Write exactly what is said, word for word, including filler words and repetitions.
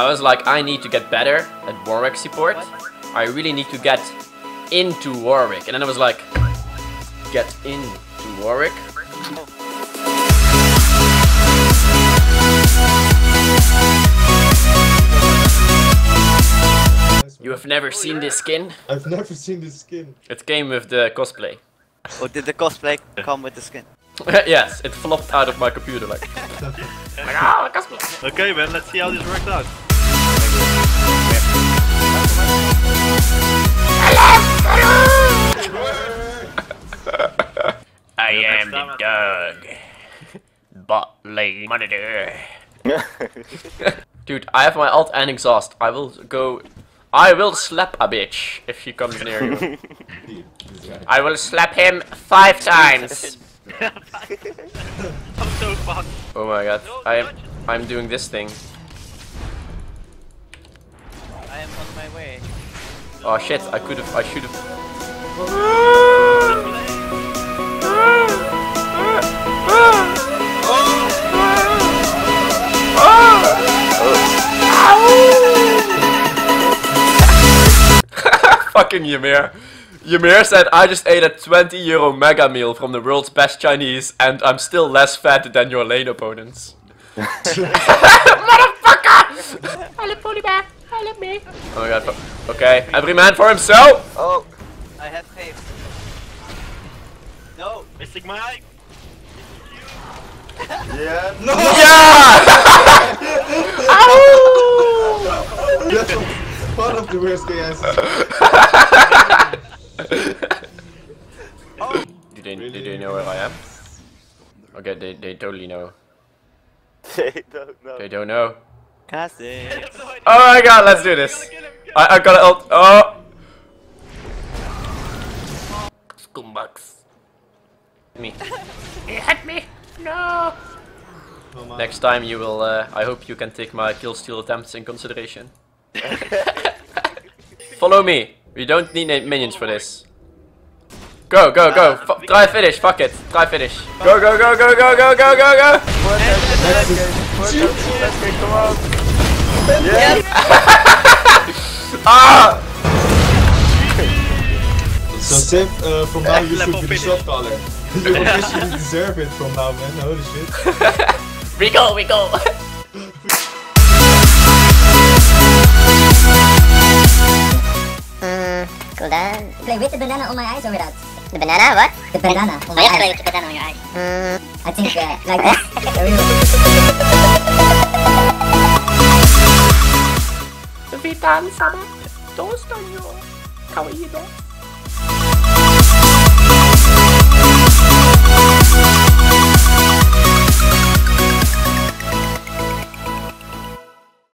I was like, I need to get better at Warwick support. I really need to get into Warwick. And then I was like, get into Warwick. You have never seen this skin? I've never seen this skin. It came with the cosplay. Or did the cosplay come with the skin? Yes, it flopped out of my computer like. Okay man, let's see how this works out. I am the dog. Bot lane monitor. Dude, I have my alt and exhaust. I will go. I will slap a bitch if she comes near you. I will slap him five times. I'm so fucked. Oh my god, no, I'm judges. I'm doing this thing. I am on my way. Oh shit, I could have I should have Fucking Ymir. Ymir said, I just ate a twenty euro mega meal from the world's best Chinese and I'm still less fat than your lane opponents. Motherfucker! I love Polly Bear, I love me. Oh my god, okay, every man for himself! Oh, I have faith. No, missing my eye. Yeah, no! Yeah! That's one of the worst guys. Oh. Do they, really? Do they know where I am? Okay, they, they totally know. They don't know. They don't know. Classic. Oh my god, let's do this. Get him, get him. I, I got ult. Oh. Scumbags. Me. He hit me. No. Oh, next time you will, uh, I hope you can take my kill steal attempts in consideration. Follow me. We don't need minions for this. Go, go, go. F try finish. Fuck it. Try finish. Go, go, go, go, go, go, go, go, go. Ah! So Sip, uh, from now you should be the shot caller. You officially deserve it from now, man. Holy shit. We go, we go. Then play with the banana on my eyes or without? The banana? What? The banana on my eyes. Play with the banana on your eyes. Mm, I think uh, like that. Witam, Sama. Toast on you. How are you doing?